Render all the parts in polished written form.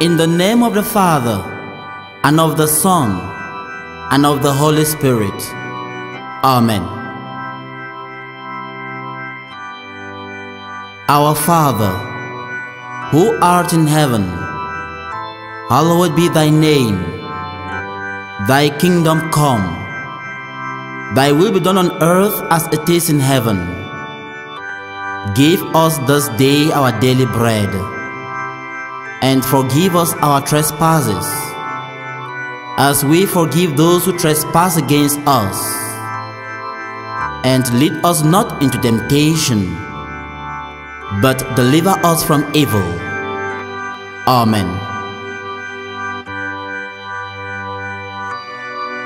In the name of the Father, and of the Son, and of the Holy Spirit. Amen. Our Father, who art in heaven, hallowed be thy name. Thy kingdom come. Thy will be done on earth as it is in heaven. Give us this day our daily bread, and forgive us our trespasses, as we forgive those who trespass against us. And lead us not into temptation, but deliver us from evil. Amen.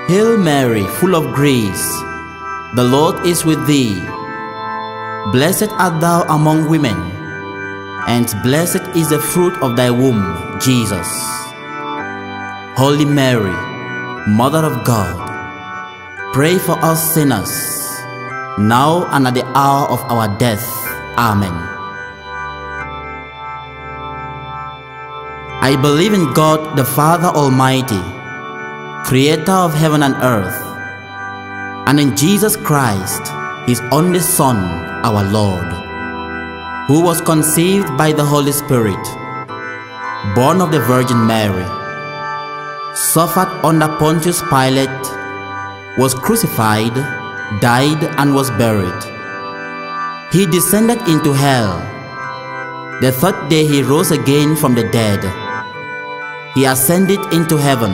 Hail Mary, full of grace, the Lord is with thee. Blessed art thou among women, and blessed is the fruit of thy womb, Jesus. Holy Mary, Mother of God, pray for us sinners, now and at the hour of our death. Amen. I believe in God the Father Almighty, Creator of heaven and earth, and in Jesus Christ, His only Son, our Lord, who was conceived by the Holy Spirit, born of the Virgin Mary, suffered under Pontius Pilate, was crucified, died, and was buried. He descended into hell. The third day he rose again from the dead. He ascended into heaven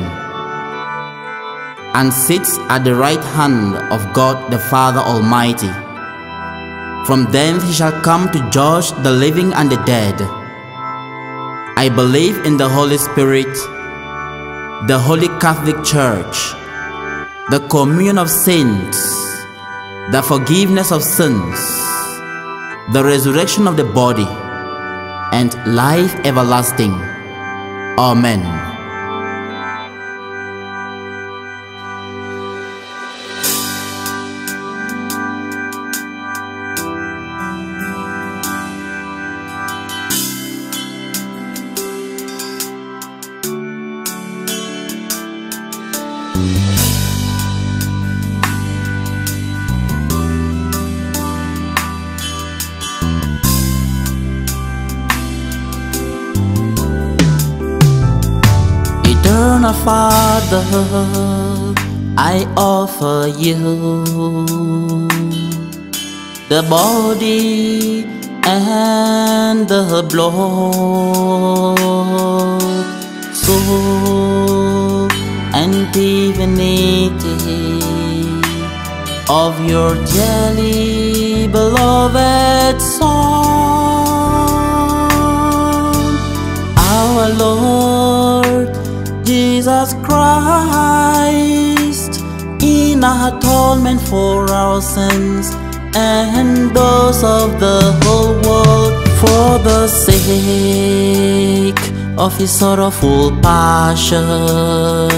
and sits at the right hand of God the Father Almighty. From thence he shall come to judge the living and the dead. I believe in the Holy Spirit, the Holy Catholic Church, the communion of saints, the forgiveness of sins, the resurrection of the body, and life everlasting. Amen. Eternal Father, I offer you the body and the blood, soul and divinity of your dearly beloved Son, our Lord Jesus Christ, in atonement for our sins and those of the whole world, for the sake of his sorrowful passion.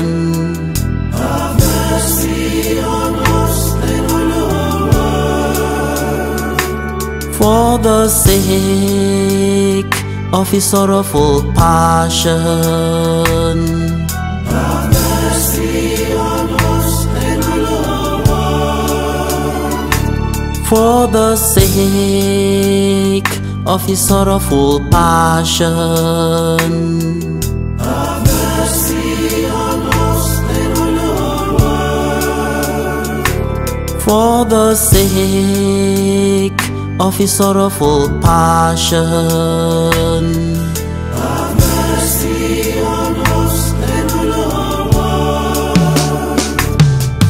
Have mercy on us and on our world. For the sake of his sorrowful passion. Have mercy on us and on our world. For the sake of his sorrowful passion. Have mercy on us and on our world. For the sake of his sorrowful passion.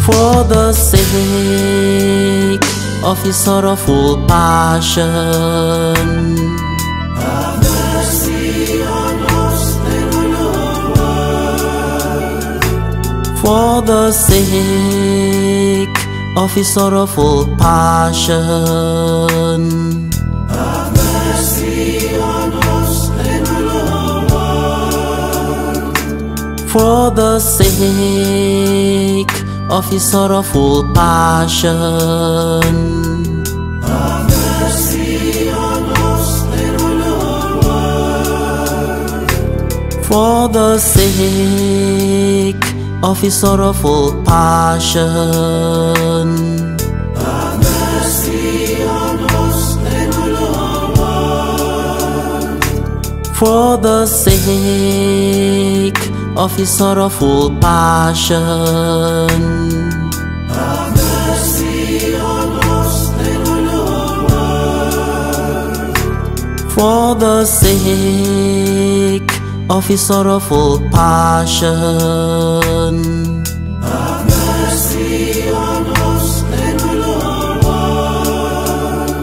For the sake of his sorrowful passion. Have mercy on us and on our world. For the sake of his sorrowful passion. Have mercy on us and on our world. For the sake of his sorrowful passion. Have mercy on us and on our world. For the sake of his sorrowful passion, have mercy on us and on our world. For the sake of his sorrowful passion, have mercy on us and on our world. For the sake of his sorrowful passion, have mercy on us and on our world.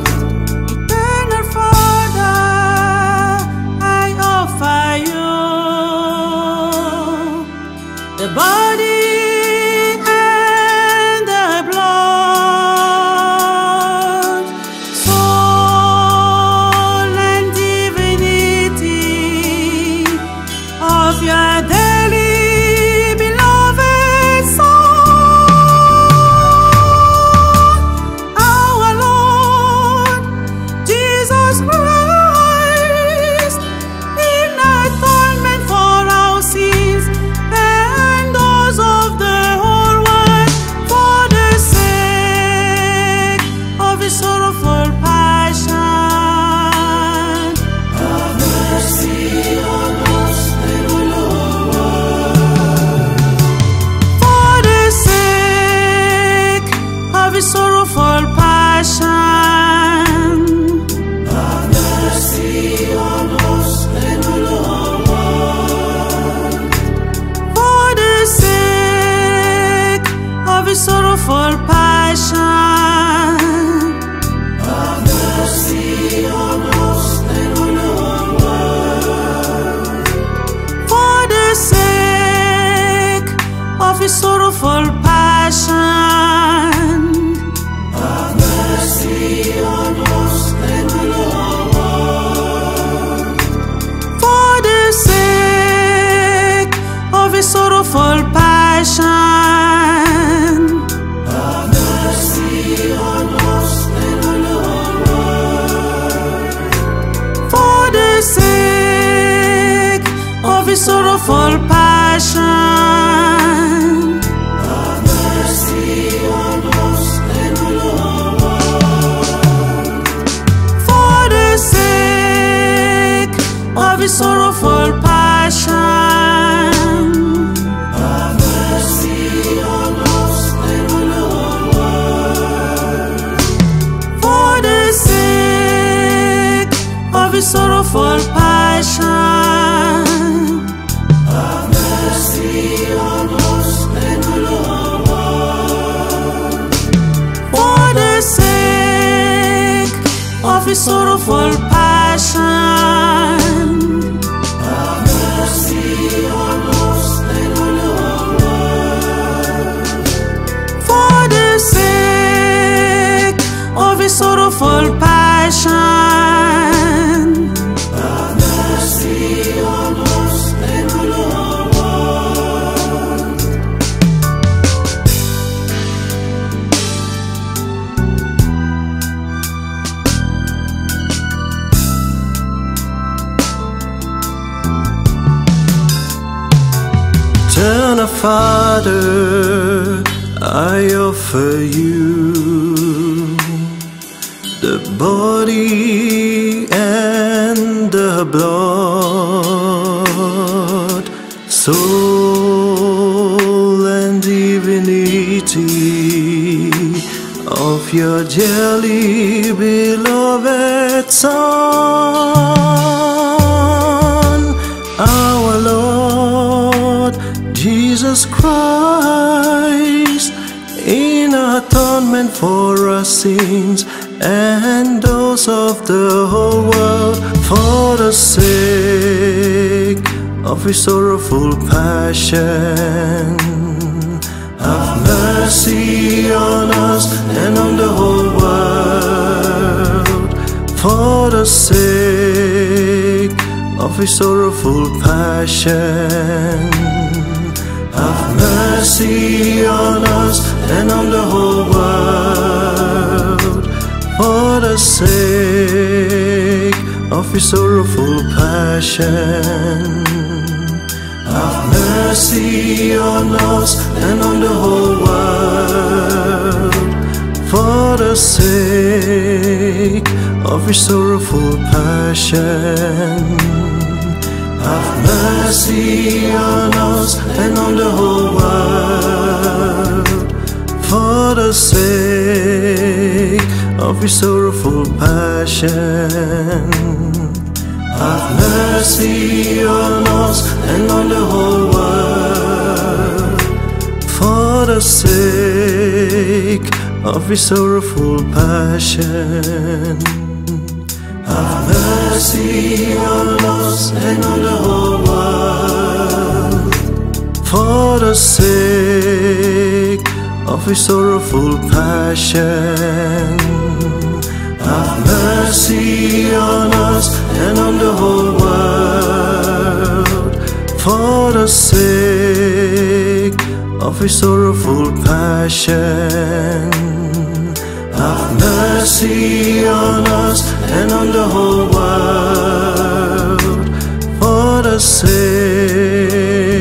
Eternal Father, I offer you the body and the blood, soul and divinity of your dearly beloved Son, our Lord Jesus Christ, in atonement for our sins and those of the whole world. For the sake of his sorrowful passion, have mercy on us and on our world. For the sake of his sorrowful passion, have mercy on us and on our world. For the sake of his sorrowful passion, have mercy on us and on our world. For the sake of his sorrowful passion, Have mercy on us and on our world. for the sake of his sorrowful passion, Have mercy on us and on our world. for the sake of his sorrowful passion, Have mercy on us and on our world. for the sake of his sorrowful passion, Have mercy on us and on our world. for the sake of his sorrowful passion, Have mercy on us and on our world. for the sake of his sorrowful passion, Have mercy on us and on our world. for the sake of his sorrowful passion, Have mercy on us and on our world. Eternal Father, I offer you the body and the blood, soul and divinity of your dearly beloved Son, our Lord Jesus Christ, in atonement for our sins and those of the whole world. For the sake of his sorrowful passion, have mercy on us and on the whole world. For the sake of his sorrowful passion, have mercy on us and on the whole world. For the sake of his sorrowful passion, mercy on us and on the whole world, for the sake of your sorrowful passion. Have mercy on us and on the whole world, for the sake of your sorrowful passion. Have mercy on us and on the whole world, for the sake of your sorrowful passion. Have mercy on us and on the whole world, for the sake of your sorrowful passion. Have mercy on us and on the whole world, for the sake of your sorrowful passion. Have mercy on us and on the whole world, for the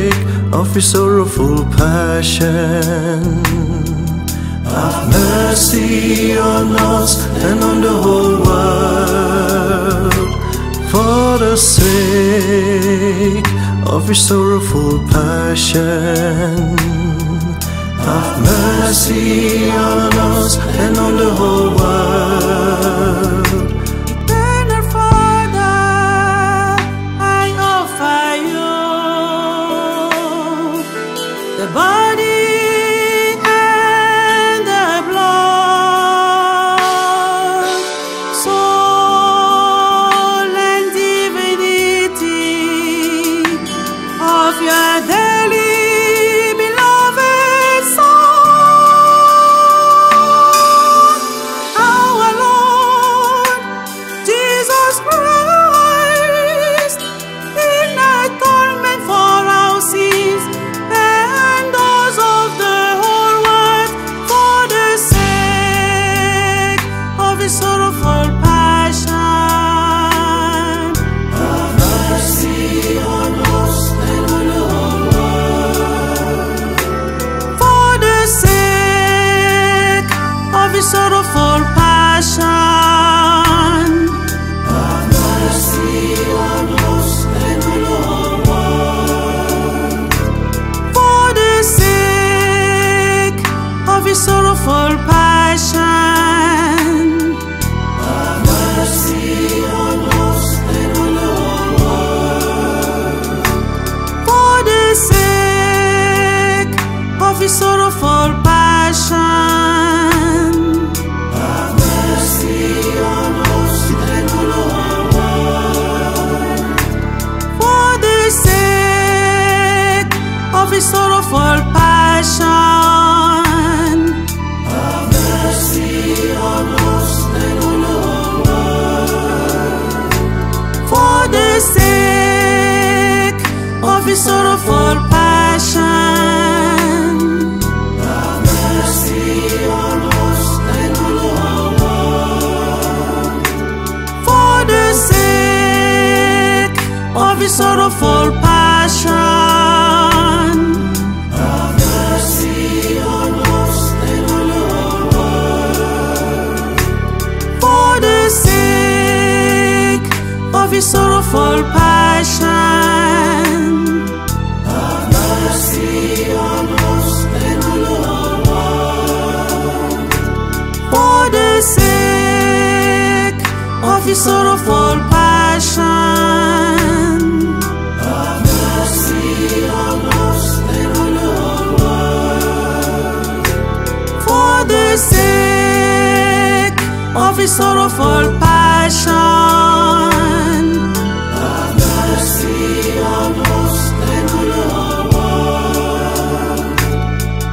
sake of your sorrowful passion. Have mercy on us and on the whole world, for the sake of your sorrowful passion. Have mercy on us and on the whole world. Eternal Father, I offer you the body and the blood, soul and divinity of your death. Sorrowful passion. Have mercy on us and on the whole world, for the sake of your sorrowful passion. Have mercy on us and on the whole world, for the sake of your sorrowful passion. Sorrowful passion. Have mercy on us and on the whole world, for the sake of your sorrowful passion. Have mercy on us and on the whole world, for the sake of your sorrowful passion. Of your sorrowful passion. Have mercy on us and on the whole world, for the sake of your sorrowful passion. Have mercy on us and on the whole world,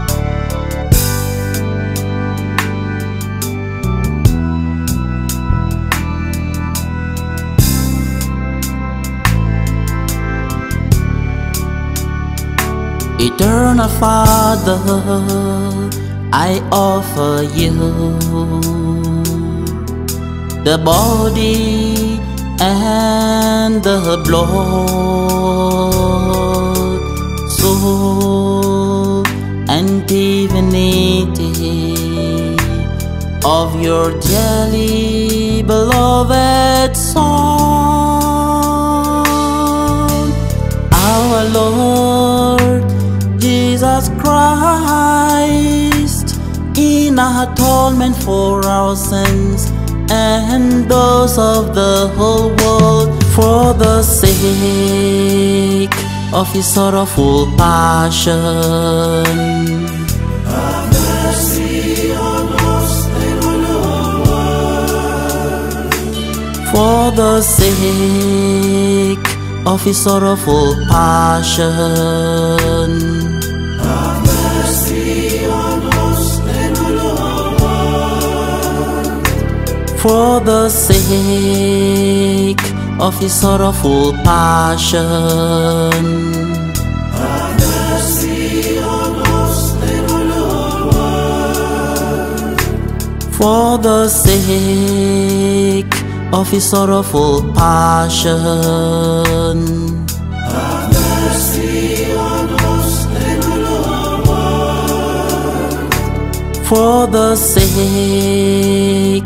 for the sake of your sorrowful passion. Eternal Father, I offer you the body and the blood, soul of your dearly beloved Son, our Lord Jesus Christ, in atonement for our sins and those of the whole world, for the sake of his sorrowful passion. Have mercy on us and on our world. For the sake of his sorrowful passion. Have mercy on us and on our world. For the sake of his sorrowful passion. Have mercy on us and on our world. For the sake of his sorrowful passion. Have mercy on us and on our world.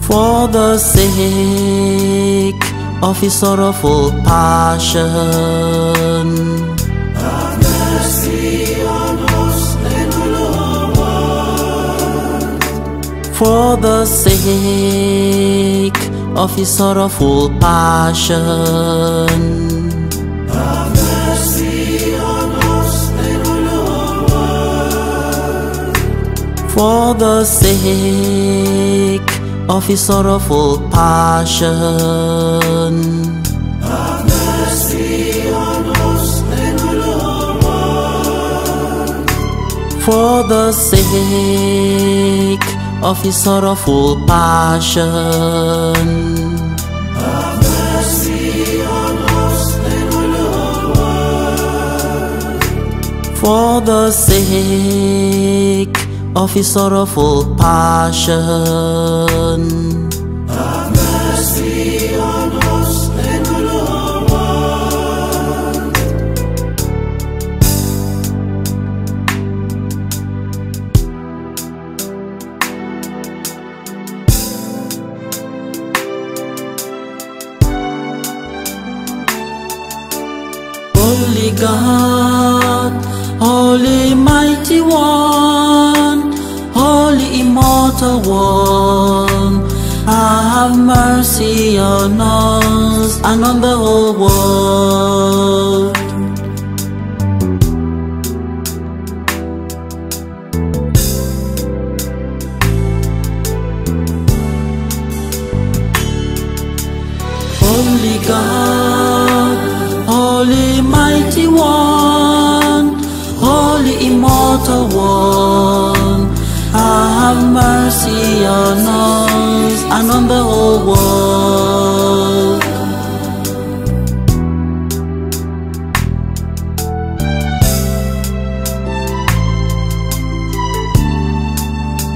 For the sake of his sorrowful passion. Have mercy on us and on our world. For the sake of his sorrowful passion. Have mercy on us and on our world. For the sake of his sorrowful passion. Have mercy on us and on our world. For the sake of his sorrowful passion. Have mercy on us and on our world. For the sake of his sorrowful passion. Have mercy on us and on our world. For the sake of his sorrowful passion. Have mercy on us and on our world. Holy God, Holy Mighty One, Holy Immortal One, have mercy on us and on the whole world. Holy God, Holy Mighty One, Holy Immortal One, have mercy on us and on the whole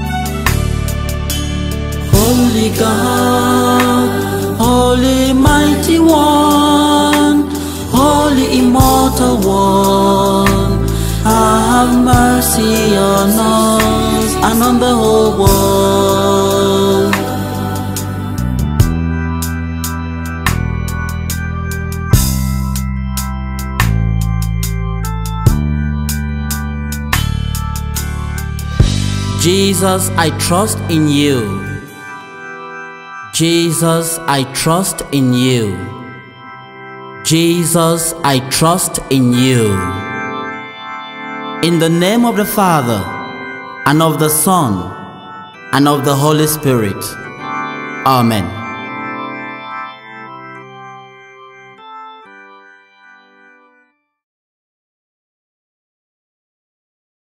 world. Holy God, Holy Mighty One, Holy Immortal One, have mercy on us and on the whole world. Jesus, I trust in you. Jesus, I trust in you. Jesus, I trust in you. In the name of the Father, and of the Son, and of the Holy Spirit. Amen.